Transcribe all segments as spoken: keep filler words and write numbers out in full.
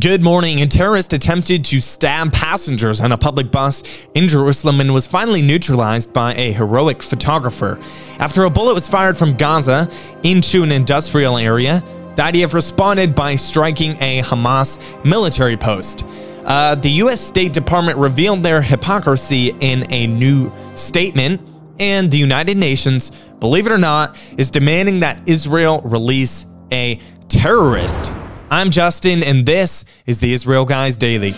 Good morning. A terrorist attempted to stab passengers on a public bus in Jerusalem and was finally neutralized by a heroic photographer. After a bullet was fired from Gaza into an industrial area, the I D F responded by striking a Hamas military post. Uh, the U S State Department revealed their hypocrisy in a new statement, and the United Nations, believe it or not, is demanding that Israel release a terrorist. I'm Justin, and this is the Israel Guys Daily.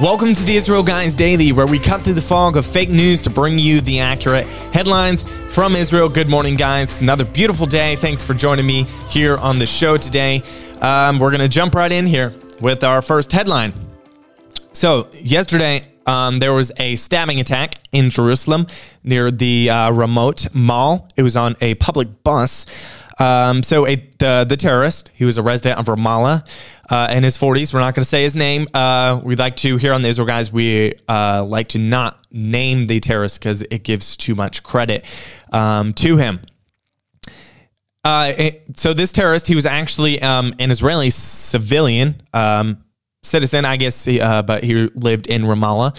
Welcome to the Israel Guys Daily, where we cut through the fog of fake news to bring you the accurate headlines from Israel. Good morning, guys. Another beautiful day. Thanks for joining me here on the show today. Um, we're going to jump right in here with our first headline. So yesterday, um, there was a stabbing attack in Jerusalem near the uh, Ramot Mall. It was on a public bus. Um, so a, the, the terrorist, he was a resident of Ramallah uh, in his forties. We're not going to say his name. Uh, we'd like to, here on the Israel Guys, we uh, like to not name the terrorist because it gives too much credit um, to him. Uh, it, so this terrorist, he was actually um, an Israeli civilian, um citizen, I guess, he, uh, but he lived in Ramallah.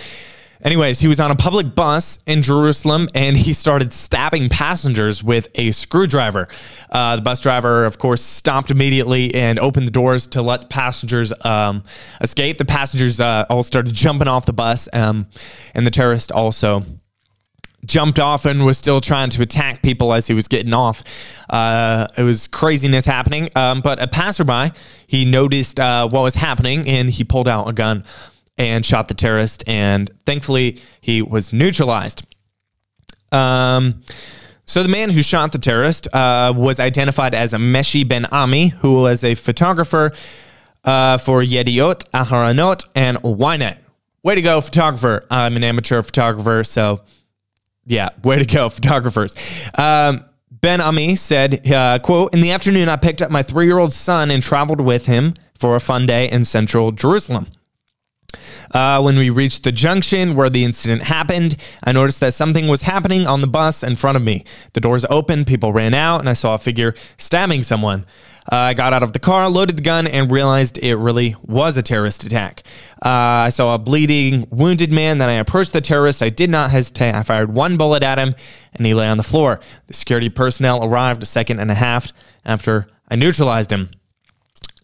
Anyways, he was on a public bus in Jerusalem, and he started stabbing passengers with a screwdriver. Uh, the bus driver, of course, stopped immediately and opened the doors to let the passengers um, escape. The passengers uh, all started jumping off the bus, um, and the terrorist also jumped off and was still trying to attack people as he was getting off. Uh, it was craziness happening. Um, but a passerby, he noticed uh, what was happening, and he pulled out a gun and shot the terrorist. And thankfully, he was neutralized. Um, so the man who shot the terrorist uh, was identified as Meshi Ben Ami, who was a photographer uh, for Yedioth Aharonot and Ynet. Way to go, photographer. I'm an amateur photographer, so... yeah, way to go, photographers. Um, Ben Ami said, uh, quote, "In the afternoon, I picked up my three-year-old son and traveled with him for a fun day in central Jerusalem. Uh, when we reached the junction where the incident happened, I noticed that something was happening on the bus in front of me. The doors opened, people ran out, and I saw a figure stabbing someone. Uh, I got out of the car, loaded the gun, and realized it really was a terrorist attack. Uh, I saw a bleeding, wounded man. Then I approached the terrorist. I did not hesitate. I fired one bullet at him, and he lay on the floor. The security personnel arrived a second and a half after I neutralized him."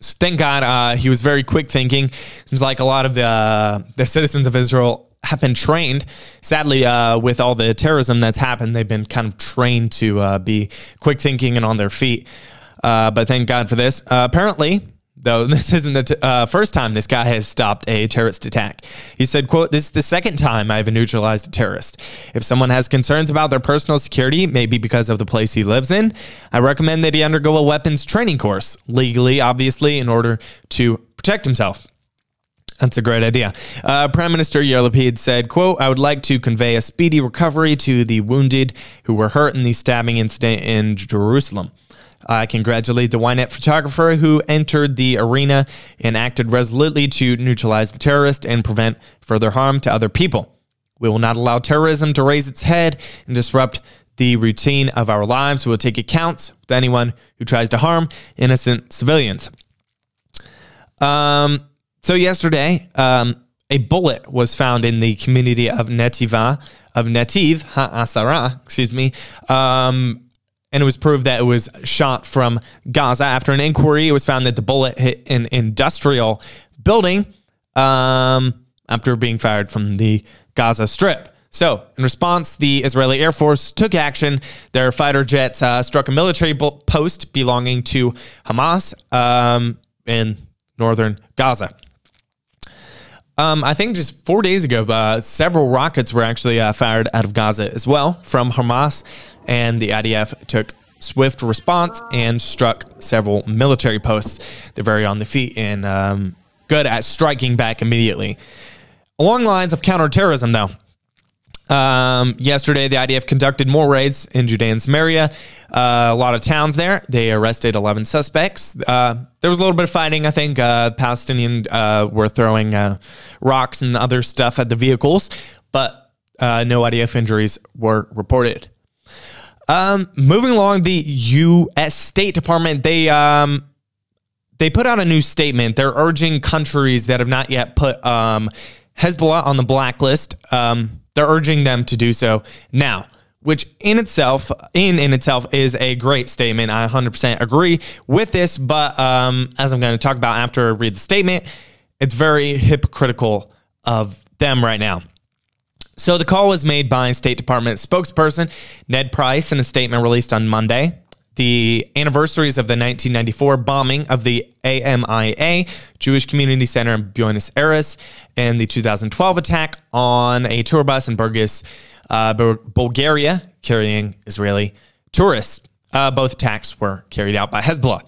So thank God uh, he was very quick thinking. Seems like a lot of the, uh, the citizens of Israel have been trained. Sadly, uh, with all the terrorism that's happened, they've been kind of trained to uh, be quick thinking and on their feet. Uh, but thank God for this. Uh, apparently, though, this isn't the t uh, first time this guy has stopped a terrorist attack. He said, quote, "This is the second time I've neutralized a terrorist. If someone has concerns about their personal security, maybe because of the place he lives in, I recommend that he undergo a weapons training course, legally, obviously, in order to protect himself." That's a great idea. Uh, Prime Minister Yair Lapid said, quote, "I would like to convey a speedy recovery to the wounded who were hurt in the stabbing incident in Jerusalem. I congratulate the Ynet photographer who entered the arena and acted resolutely to neutralize the terrorist and prevent further harm to other people. We will not allow terrorism to raise its head and disrupt the routine of our lives. We will take accounts with anyone who tries to harm innocent civilians." Um, so yesterday, um, a bullet was found in the community of Netivah, of Netiv Ha'asara, excuse me, um, and it was proved that it was shot from Gaza. After an inquiry, it was found that the bullet hit an industrial building um, after being fired from the Gaza Strip. So, in response, the Israeli Air Force took action. Their fighter jets uh, struck a military post belonging to Hamas um, in northern Gaza. Um, I think just four days ago, uh, several rockets were actually uh, fired out of Gaza as well from Hamas, and the I D F took swift response and struck several military posts. They're very on the feet and um, good at striking back immediately. Along the lines of counterterrorism, though, um, yesterday the I D F conducted more raids in Judea and Samaria, uh, a lot of towns there. They arrested eleven suspects. Uh, there was a little bit of fighting, I think. Uh, Palestinians uh, were throwing uh, rocks and other stuff at the vehicles, but Uh, no I D F injuries were reported. Um, moving along, the U S State Department, they um, they put out a new statement. They're urging countries that have not yet put um, Hezbollah on the blacklist. Um, they're urging them to do so now, which in itself, in in itself, is a great statement. I one hundred percent agree with this, but um, as I'm going to talk about after I read the statement, it's very hypocritical of them right now. So the call was made by State Department spokesperson Ned Price in a statement released on Monday. The anniversaries of the nineteen ninety-four bombing of the AMIA Jewish Community Center in Buenos Aires and the two thousand twelve attack on a tour bus in Burgas, uh, Bulgaria, carrying Israeli tourists. Uh, both attacks were carried out by Hezbollah.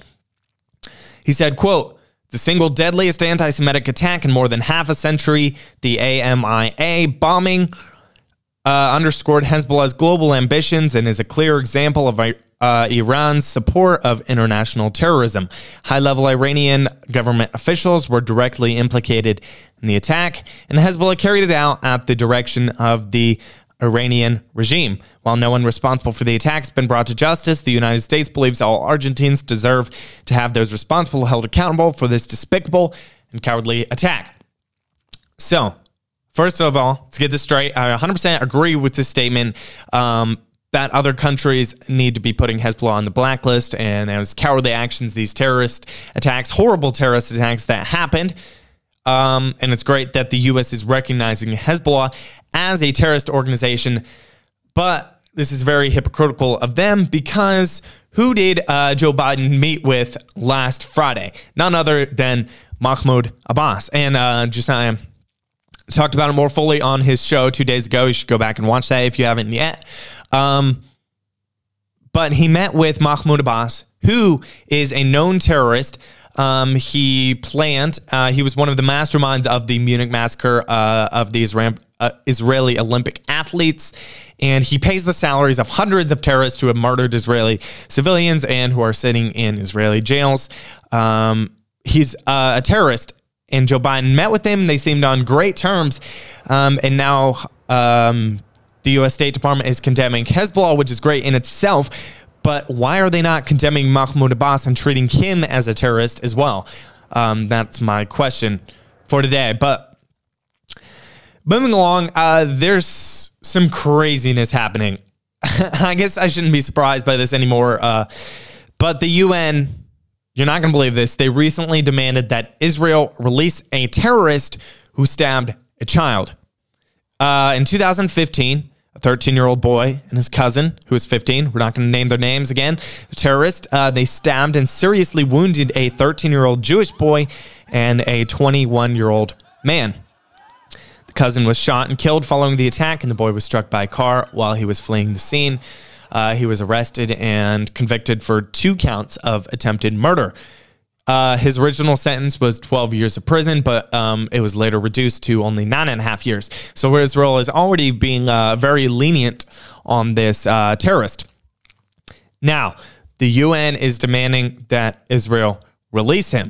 He said, quote, "The single deadliest anti-Semitic attack in more than half a century, the AMIA bombing, uh, underscored Hezbollah's global ambitions and is a clear example of uh, Iran's support of international terrorism. High-level Iranian government officials were directly implicated in the attack, and Hezbollah carried it out at the direction of the Iranian regime. While no one responsible for the attack has been brought to justice, the United States believes all Argentines deserve to have those responsible held accountable for this despicable and cowardly attack." So, first of all, to get this straight, I one hundred percent agree with this statement um, that other countries need to be putting Hezbollah on the blacklist, and those cowardly actions, these terrorist attacks, horrible terrorist attacks that happened. Um, and it's great that the U S is recognizing Hezbollah as a terrorist organization, but this is very hypocritical of them because who did uh, Joe Biden meet with last Friday? None other than Mahmoud Abbas. And uh, Justin talked about it more fully on his show two days ago. You should go back and watch that if you haven't yet. Um, but he met with Mahmoud Abbas, who is a known terrorist. Um, he planned, uh, he was one of the masterminds of the Munich massacre uh, of the Isra uh, Israeli Olympic athletes, and he pays the salaries of hundreds of terrorists who have murdered Israeli civilians and who are sitting in Israeli jails. Um, he's uh, a terrorist, and Joe Biden met with him. They seemed on great terms, um, and now um, the U S State Department is condemning Hezbollah, which is great in itself. But why are they not condemning Mahmoud Abbas and treating him as a terrorist as well? Um, that's my question for today. But moving along, uh, there's some craziness happening. I guess I shouldn't be surprised by this anymore. Uh, but the U N, you're not going to believe this, they recently demanded that Israel release a terrorist who stabbed a child. Uh, in two thousand fifteen... a thirteen-year-old boy and his cousin, who was fifteen, we're not going to name their names again, a terrorist, uh, they stabbed and seriously wounded a thirteen-year-old Jewish boy and a twenty-one-year-old man. The cousin was shot and killed following the attack, and the boy was struck by a car while he was fleeing the scene. Uh, he was arrested and convicted for two counts of attempted murder. Uh, his original sentence was twelve years of prison, but um, it was later reduced to only nine and a half years. So where Israel is already being uh, very lenient on this uh, terrorist. Now, the U N is demanding that Israel release him.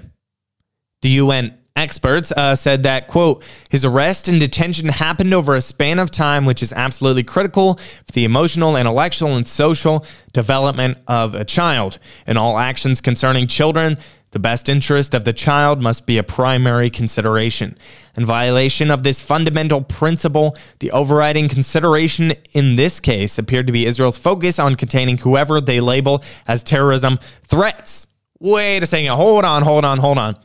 The U N experts uh, said that, quote, "His arrest and detention happened over a span of time which is absolutely critical for the emotional, intellectual, and social development of a child. In all actions concerning children, the best interest of the child must be a primary consideration. In violation of this fundamental principle, the overriding consideration in this case appeared to be Israel's focus on containing whoever they label as terrorism threats." Wait a second. Hold on, hold on, hold on.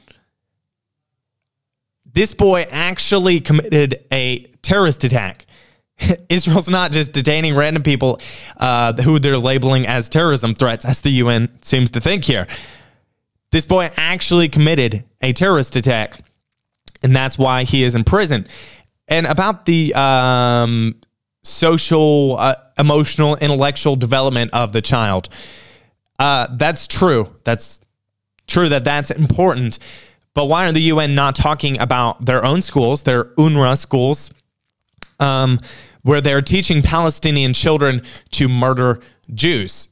This boy actually committed a terrorist attack. Israel's not just detaining random people uh, who they're labeling as terrorism threats, as the U N seems to think here. This boy actually committed a terrorist attack, and that's why he is in prison. And about the um, social, uh, emotional, intellectual development of the child, uh, that's true. That's true that that's important. But why are the U N not talking about their own schools, their UNRWA schools, um, where they're teaching Palestinian children to murder Jews?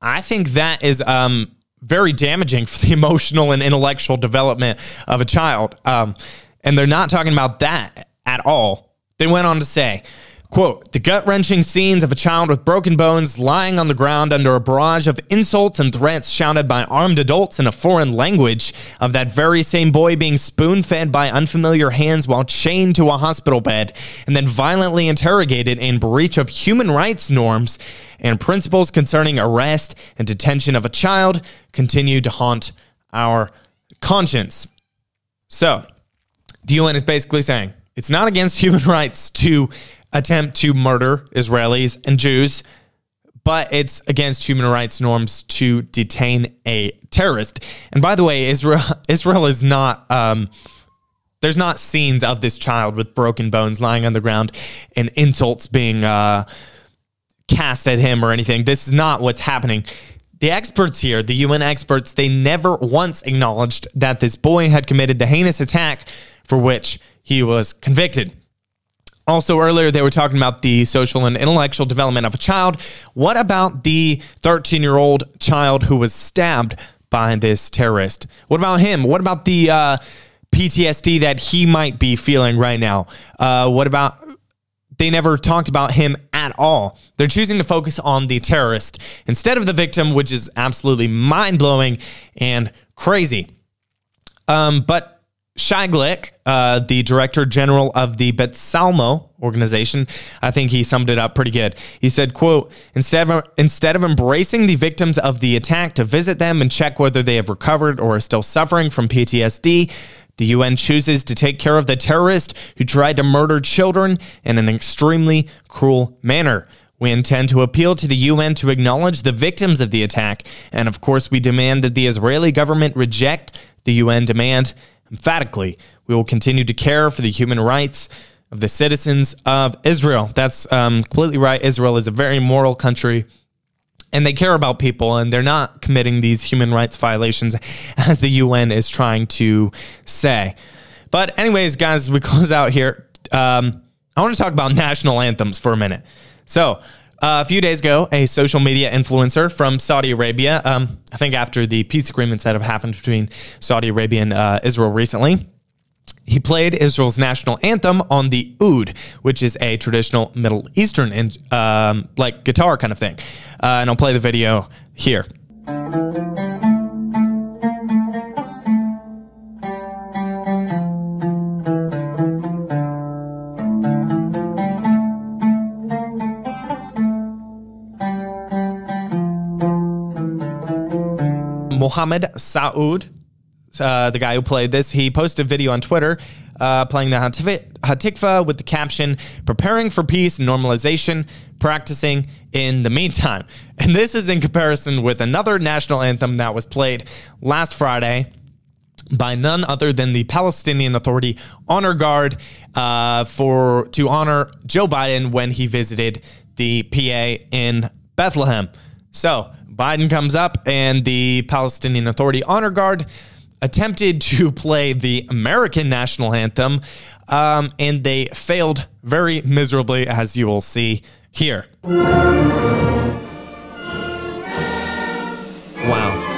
I think that is... Um, very damaging for the emotional and intellectual development of a child. Um, and they're not talking about that at all. They went on to say, Quote, the gut-wrenching scenes of a child with broken bones lying on the ground under a barrage of insults and threats shouted by armed adults in a foreign language, of that very same boy being spoon-fed by unfamiliar hands while chained to a hospital bed, and then violently interrogated in breach of human rights norms and principles concerning arrest and detention of a child, continue to haunt our conscience. So, the U N is basically saying, it's not against human rights to attempt to murder Israelis and Jews, but it's against human rights norms to detain a terrorist. And by the way, Israel Israel is not, um, there's not scenes of this child with broken bones lying on the ground and insults being uh, cast at him or anything. This is not what's happening. The experts here, the U N experts, they never once acknowledged that this boy had committed the heinous attack for which he was convicted. Also, earlier, they were talking about the social and intellectual development of a child. What about the thirteen-year-old child who was stabbed by this terrorist? What about him? What about the uh, P T S D that he might be feeling right now? Uh, what about... They never talked about him at all. They're choosing to focus on the terrorist instead of the victim, which is absolutely mind-blowing and crazy. Um, but... Shaglik, uh, the director general of the Betzalmo organization, I think he summed it up pretty good. He said, quote, instead of, instead of embracing the victims of the attack to visit them and check whether they have recovered or are still suffering from P T S D, the U N chooses to take care of the terrorist who tried to murder children in an extremely cruel manner. We intend to appeal to the U N to acknowledge the victims of the attack. And of course, we demand that the Israeli government reject the U N demand. Emphatically, we will continue to care for the human rights of the citizens of Israel. That's um, completely right. Israel is a very moral country, and they care about people, and they're not committing these human rights violations as the U N is trying to say. But anyways, guys, as we close out here, um, I want to talk about national anthems for a minute. So uh, a few days ago, a social media influencer from Saudi Arabia, um, I think after the peace agreements that have happened between Saudi Arabia and uh, Israel recently, he played Israel's national anthem on the oud, which is a traditional Middle Eastern in, um, like guitar kind of thing. Uh, and I'll play the video here. Mohammed Saud, uh, the guy who played this, he posted a video on Twitter uh, playing the Hatikvah with the caption, preparing for peace and normalization, practicing in the meantime. And this is in comparison with another national anthem that was played last Friday by none other than the Palestinian Authority Honor Guard uh, for to honor Joe Biden when he visited the P A in Bethlehem. So Biden comes up and the Palestinian Authority Honor Guard attempted to play the American national anthem, um, and they failed very miserably, as you will see here. Wow,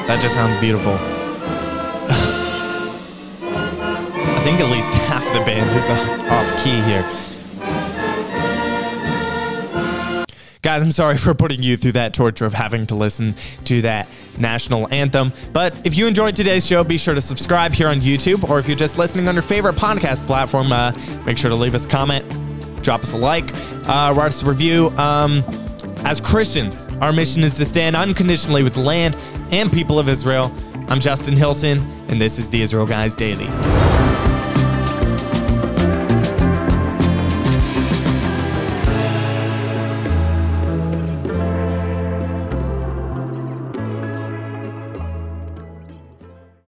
that just sounds beautiful. I think at least half the band is off key here. Guys, I'm sorry for putting you through that torture of having to listen to that national anthem. But if you enjoyed today's show, be sure to subscribe here on YouTube. Or if you're just listening on your favorite podcast platform, uh, make sure to leave us a comment, drop us a like, uh, write us a review. Um, as Christians, our mission is to stand unconditionally with the land and people of Israel. I'm Justin Hilton, and this is The Israel Guys Daily.